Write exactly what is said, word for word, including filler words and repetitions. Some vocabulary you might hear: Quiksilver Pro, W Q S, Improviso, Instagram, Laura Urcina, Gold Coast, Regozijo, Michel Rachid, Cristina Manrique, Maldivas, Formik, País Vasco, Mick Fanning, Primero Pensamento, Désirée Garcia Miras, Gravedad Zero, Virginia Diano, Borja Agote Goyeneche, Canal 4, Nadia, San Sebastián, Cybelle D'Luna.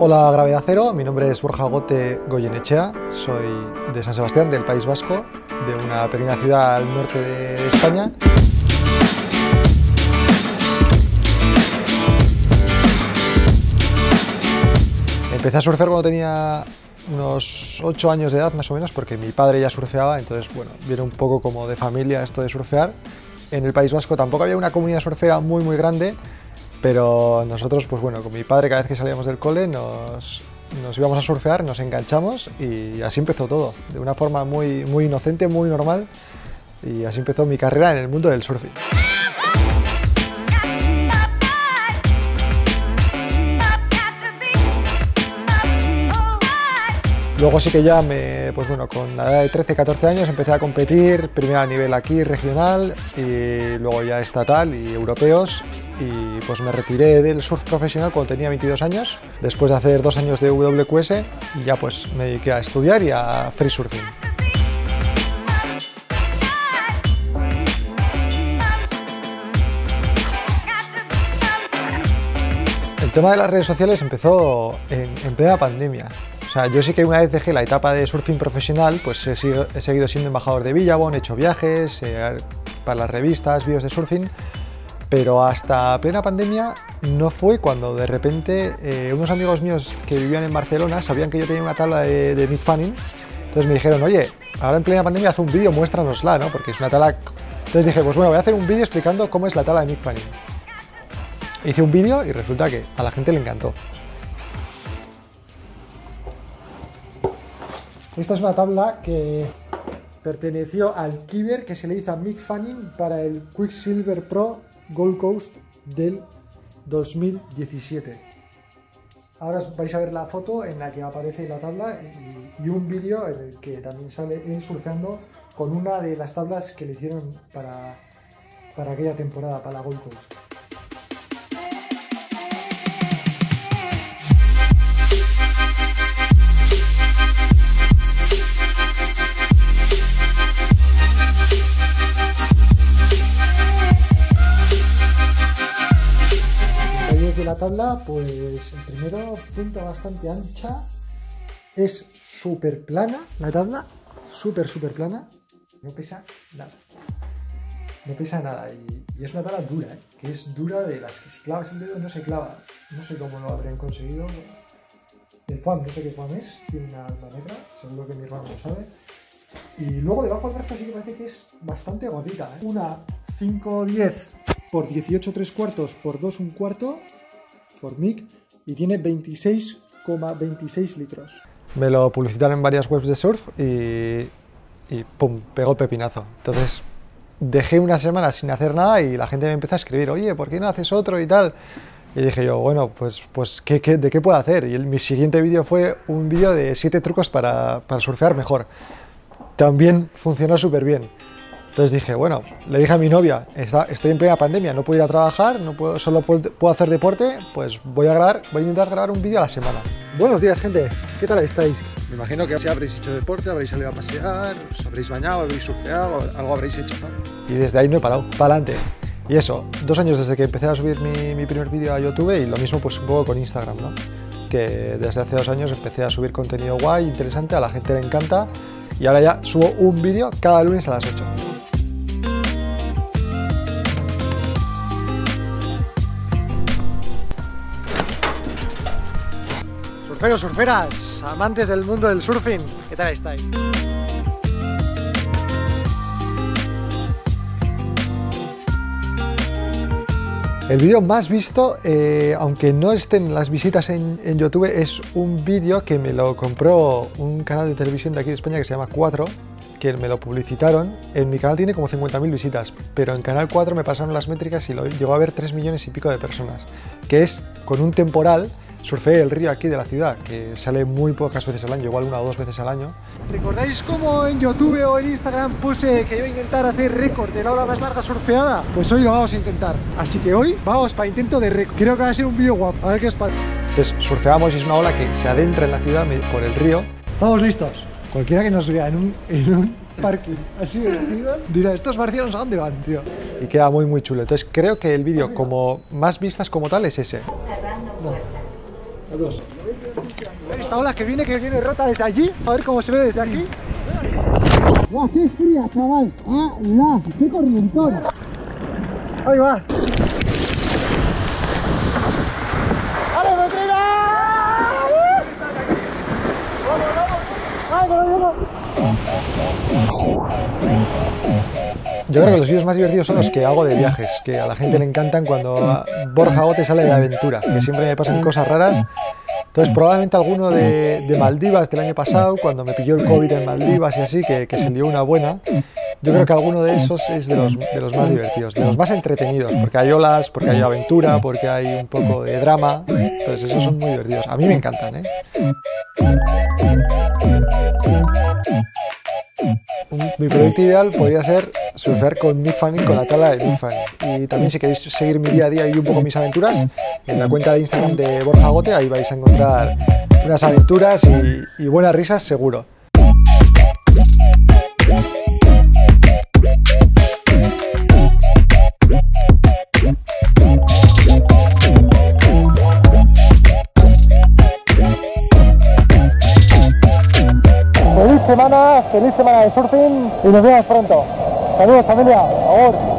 Hola Gravedad Cero, mi nombre es Borja Agote Goyeneche, soy de San Sebastián, del País Vasco, de una pequeña ciudad al norte de España. Empecé a surfear cuando tenía unos ocho años de edad más o menos, porque mi padre ya surfeaba, entonces bueno, viene un poco como de familia esto de surfear. En el País Vasco tampoco había una comunidad surfera muy muy grande, pero nosotros, pues bueno, con mi padre cada vez que salíamos del cole nos, nos íbamos a surfear, nos enganchamos y así empezó todo, de una forma muy, muy inocente, muy normal, y así empezó mi carrera en el mundo del surfing. Luego sí que ya, me, pues bueno, con la edad de trece, catorce años empecé a competir, primero a nivel aquí regional y luego ya estatal y europeos, y pues me retiré del surf profesional cuando tenía veintidós años, después de hacer dos años de W Q S, y ya pues me dediqué a estudiar y a free surfing. El tema de las redes sociales empezó en, en plena pandemia. O sea, yo sí que una vez dejé la etapa de surfing profesional, pues he, sido, he seguido siendo embajador de Billabong, he hecho viajes eh, para las revistas, vídeos de surfing, pero hasta plena pandemia no fue cuando de repente eh, unos amigos míos que vivían en Barcelona sabían que yo tenía una tabla de, de Mick Fanning, entonces me dijeron, oye, ahora en plena pandemia haz un vídeo, muéstranosla, ¿no? Porque es una tabla... Entonces dije, pues bueno, voy a hacer un vídeo explicando cómo es la tabla de Mick Fanning. Hice un vídeo y resulta que a la gente le encantó. Esta es una tabla que perteneció al Kiver que se le hizo a Mick Fanning para el Quiksilver Pro Gold Coast del dos mil diecisiete. Ahora os vais a ver la foto en la que aparece la tabla y un vídeo en el que también sale él surfeando con una de las tablas que le hicieron para, para aquella temporada, para la Gold Coast. La tabla, pues el primero, punta bastante ancha, es súper plana la tabla, súper súper plana, no pesa nada, no pesa nada, y, y es una tabla dura, ¿eh? Que es dura de las que si clavas el dedo no se clava, no sé cómo lo habrían conseguido, el foam, no sé qué foam es, tiene una alma negra, seguro que mi hermano lo sabe, y luego debajo del brazo sí que parece que es bastante gordita, ¿eh? Una cinco diez por dieciocho tres cuartos por dos un cuarto, Formik, y tiene veintiséis coma veintiséis litros. Me lo publicitaron en varias webs de surf y, y pum, pegó el pepinazo. Entonces dejé una semana sin hacer nada y la gente me empezó a escribir, oye, ¿por qué no haces otro y tal? Y dije yo, bueno, pues, pues ¿qué, qué, ¿de qué puedo hacer? Y el, mi siguiente vídeo fue un vídeo de siete trucos para, para surfear mejor. También funcionó súper bien. Entonces dije, bueno, le dije a mi novia, está, estoy en plena pandemia, no puedo ir a trabajar, no puedo, solo puedo, puedo hacer deporte, pues voy a grabar, voy a intentar grabar un vídeo a la semana. Buenos días, gente, ¿qué tal estáis? Me imagino que si habréis hecho deporte, habréis salido a pasear, os habréis bañado, habréis surfeado, algo habréis hecho, ¿no? Y desde ahí no he parado, para adelante. Y eso, dos años desde que empecé a subir mi, mi primer vídeo a YouTube, y lo mismo pues un poco con Instagram, ¿no? Que desde hace dos años empecé a subir contenido guay, interesante, a la gente le encanta, y ahora ya subo un vídeo cada lunes a las ocho. Surferos, surferas, amantes del mundo del surfing, ¿qué tal estáis? El vídeo más visto, eh, aunque no estén las visitas en, en YouTube, es un vídeo que me lo compró un canal de televisión de aquí de España que se llama cuatro, que me lo publicitaron. En mi canal tiene como cincuenta mil visitas, pero en Canal cuatro me pasaron las métricas y lo llegó a ver tres millones y pico de personas, que es con un temporal. Surfeé el río aquí de la ciudad, que sale muy pocas veces al año, igual una o dos veces al año. ¿Recordáis cómo en YouTube o en Instagram puse que iba a intentar hacer récord de la ola más larga surfeada? Pues hoy lo vamos a intentar. Así que hoy vamos para intento de récord. Creo que va a ser un vídeo guapo, a ver qué os pasa. Entonces surfeamos y es una ola que se adentra en la ciudad por el río. Estamos listos. Cualquiera que nos vea en un, en un parking así de ciudad dirá, estos marcianos a dónde van, tío. Y queda muy muy chulo. Entonces creo que el vídeo como más vistas como tal es ese. Cerrando puertas. Los dos. Esta ola que viene, que viene rota desde allí. A ver cómo se ve desde aquí. ¡Guau, qué fría, chaval! ¡Ah, la! ¡Qué corrientón! Ahí va. Yo creo que los vídeos más divertidos son los que hago de viajes, que a la gente le encantan cuando Borja Agote sale de aventura, que siempre me pasan cosas raras. Entonces probablemente alguno de, de Maldivas del año pasado, cuando me pilló el COVID en Maldivas y así, que, que se dio una buena. Yo creo que alguno de esos es de los, de los más divertidos, de los más entretenidos, porque hay olas, porque hay aventura, porque hay un poco de drama. Entonces esos son muy divertidos. A mí me encantan, ¿eh? Mi proyecto ideal podría ser surfear con Mick Fanning, con la tabla de Mick Fanning. Y también si queréis seguir mi día a día y un poco mis aventuras, en la cuenta de Instagram de Borja Agote, ahí vais a encontrar unas aventuras y, y buenas risas seguro. Feliz semana de surfing y nos vemos pronto. Saludos familia, ahora.